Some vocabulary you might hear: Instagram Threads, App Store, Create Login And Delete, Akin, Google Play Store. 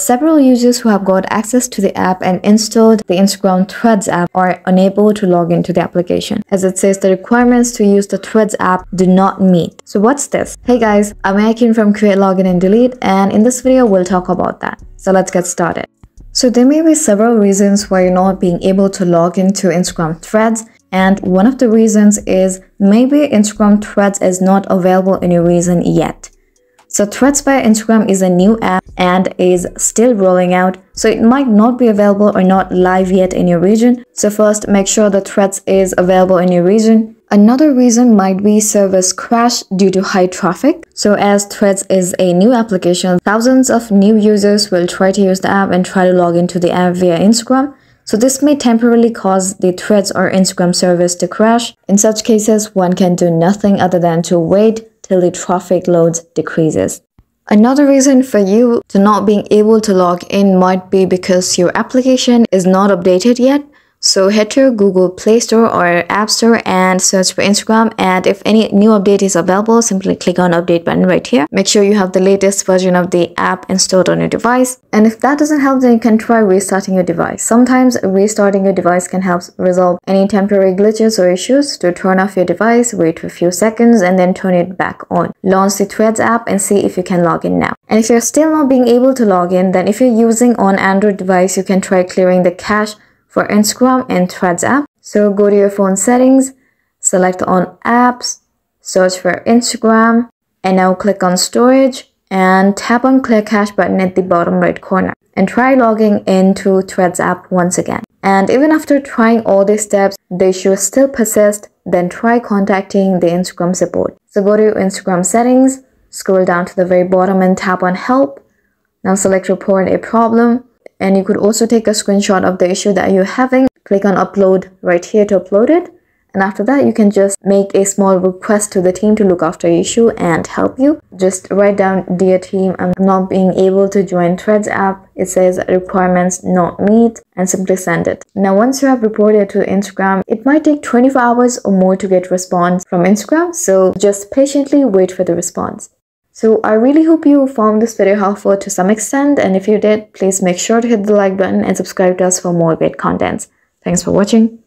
Several users who have got access to the app and installed the Instagram Threads app are unable to log into the application, as it says the requirements to use the Threads app do not meet. So what's this? Hey guys, I'm Akin from Create Login And Delete, and in this video we'll talk about that. So let's get started. So there may be several reasons why you're not being able to log into Instagram Threads, and one of the reasons is maybe Instagram Threads is not available in your region yet. So Threads by Instagram is a new app and is still rolling out, so it might not be available or not live yet in your region. So first, make sure the Threads is available in your region. Another reason might be service crash due to high traffic. So as Threads is a new application, thousands of new users will try to use the app and try to log into the app via Instagram. So this may temporarily cause the Threads or Instagram service to crash. In such cases, one can do nothing other than to wait till the traffic loads decreases. Another reason for you to not being able to log in might be because your application is not updated yet. So head to your Google Play Store or App Store and search for Instagram, and if any new update is available, simply click on update button right here. Make sure you have the latest version of the app installed on your device, and if that doesn't help, then you can try restarting your device. Sometimes restarting your device can help resolve any temporary glitches or issues. To turn off your device, wait for a few seconds and then turn it back on. Launch the Threads app and see if you can log in now. And if you're still not being able to log in, then if you're using on Android device, you can try clearing the cache for Instagram and Threads app. So go to your phone settings, select on apps, search for Instagram, and now click on storage and tap on clear cache button at the bottom right corner, and try logging into Threads app once again. And even after trying all these steps, the issue still persists, then try contacting the Instagram support. So go to your Instagram settings, scroll down to the very bottom and tap on help. Now select report a problem. And you could also take a screenshot of the issue that you're having. Click on upload right here to upload it. And after that, you can just make a small request to the team to look after your issue and help you. Just write down, dear team, I'm not being able to join Threads app. It says requirements not meet, and simply send it. Now, once you have reported to Instagram, it might take 24 hours or more to get response from Instagram. So just patiently wait for the response. So I really hope you found this video helpful to some extent, and if you did, please make sure to hit the like button and subscribe to us for more great contents. Thanks for watching.